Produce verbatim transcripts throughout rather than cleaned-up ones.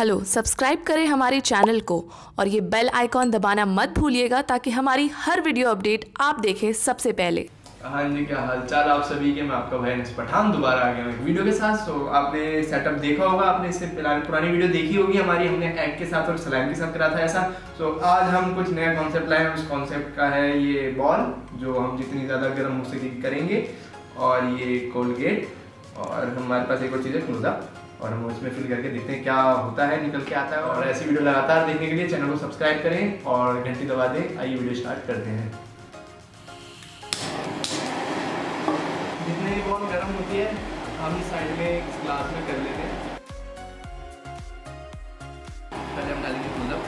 Hello, subscribe करें हमारे channel को और ये बेल आइकॉन दबाना मत भूलिएगा ताकि हमारी हर वीडियो अपडेट आप देखें सबसे पहले। हाँ जी, क्या हालचाल आप सभी के। मैं आपका भाई अनस पठान दोबारा आ गया हूँ एक वीडियो के साथ। तो आपने सेटअप देखा होगा, आपने इससे पुरानी वीडियो देखी होगी हमारी, हमने एग के साथ और सलाइन के साथ करा था ऐसा। तो आज हम कुछ नया कॉन्सेप्ट लाए हैं। उस कॉन्सेप्ट का है ये बॉल जो हम जितनी ज़्यादा गर्म हो सके करेंगे, और ये कोलगेट, और हमारे पास एक और चीज़ है खुर्दा, और हम उसमें फिल करके देखते हैं क्या होता है, निकल के आता है। और ऐसी वीडियो लगातार देखने के लिए चैनल को सब्सक्राइब करें और घंटी दबा दें। आइए वीडियो स्टार्ट करते हैं। जितनी भी बॉल गर्म होती है हम इस साइड में एक ग्लास में कर लेते हैं। पहले हम डालेंगे खुर्दा,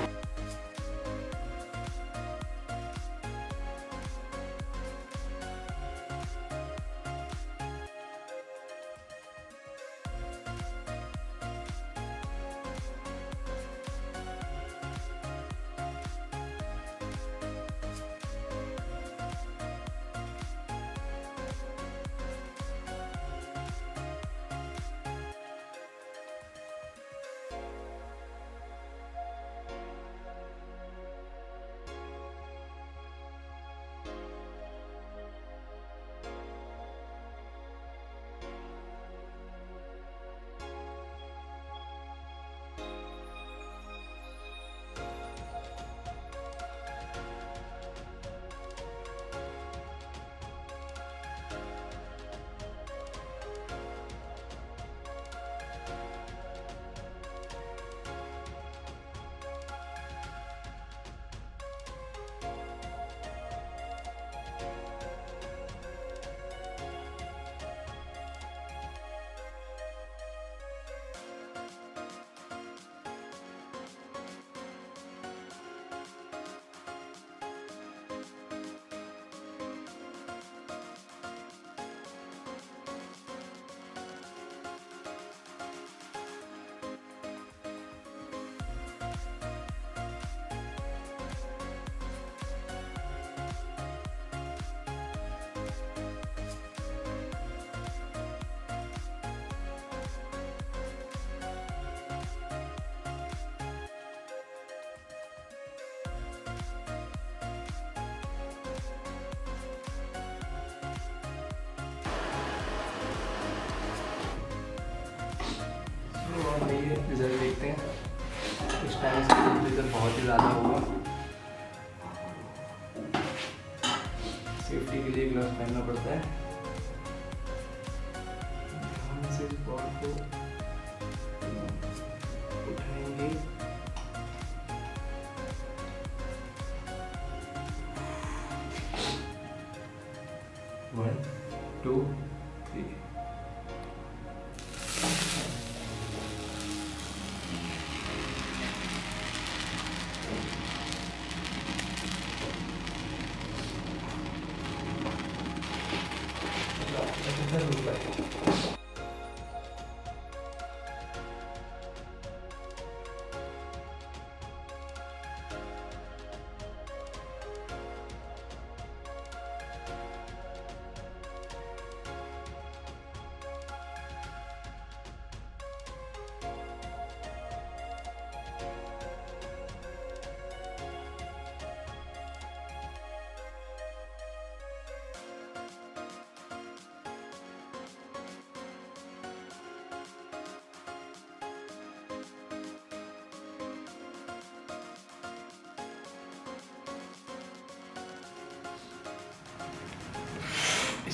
रिजल्ट देखते हैं। इस टाइम से रिजल्ट बहुत ही ज़्यादा होगा। सेफ्टी के लिए ग्लव्स पहनना पड़ता है। ध्यान से बॉल को उठाएंगे। One, to, three.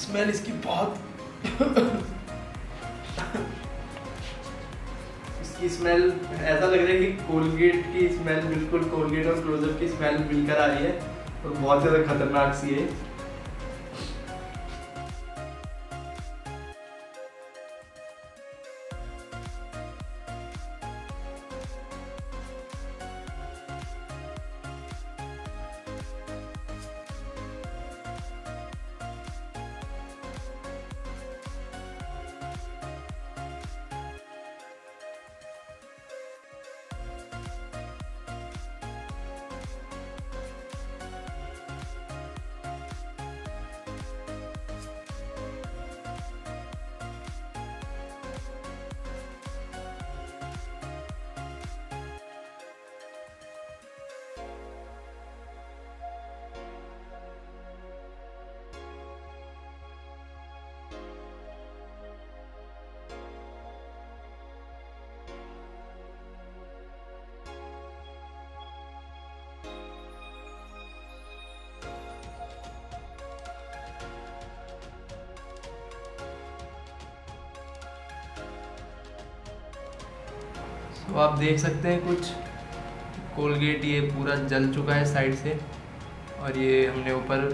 स्मेल इसकी बहुत इसकी स्मेल ऐसा लग रहा है कि कोलगेट की स्मेल, बिल्कुल कोलगेट और क्लोजअप की स्मेल मिलकर आ रही है और बहुत ज़्यादा खतरनाक सी है। तो आप देख सकते हैं कुछ कोलगेट ये पूरा जल चुका है साइड से, और ये हमने ऊपर,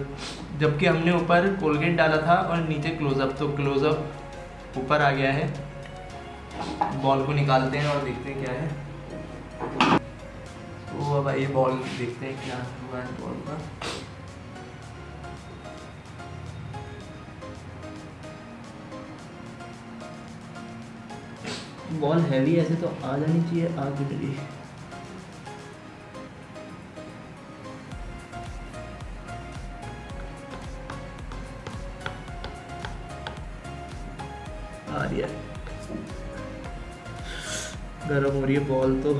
जबकि हमने ऊपर कोलगेट डाला था और नीचे क्लोजअप, तो क्लोजअप ऊपर आ गया है। बॉल को निकालते हैं और देखते हैं क्या है। तो अब आइए बॉल देखते हैं क्या हुआ है बॉल का। बॉल हैवी ऐसे तो आ जानी चाहिए, आ गई डरी। आ रही है, गर्म हो रही है बॉल। तो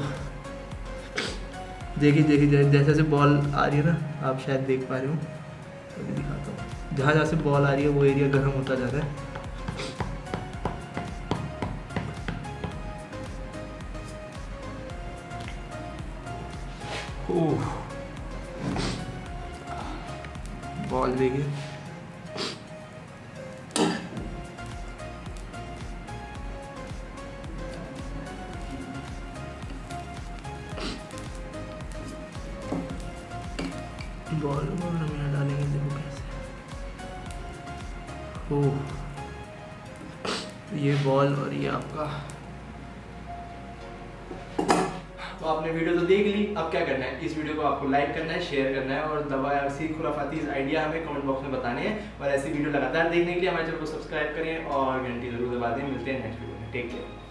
देखिए देखिए जैसे जैसे बॉल आ रही है ना, आप शायद देख पा रहे हो, तो मैं दिखाता हूँ। जहाँ जहाँ से बॉल आ रही है वो एरिया गर्म होता जा रहा है। बॉल देखिए बॉल बॉल में डालेंगे, देखो कैसे। ओह, ये बॉल और ये आपका। तो आपने वीडियो तो देख ली, अब क्या करना है? इस वीडियो को आपको लाइक करना है, शेयर करना है, और दवायासी खुराफाती आइडिया हमें कमेंट बॉक्स में बताने हैं। और ऐसी वीडियो लगातार देखने के लिए हमारे चैनल को सब्सक्राइब करें और घंटी जरूर दबा दें। मिलते हैं नेक्स्ट वीडियो में। Take care.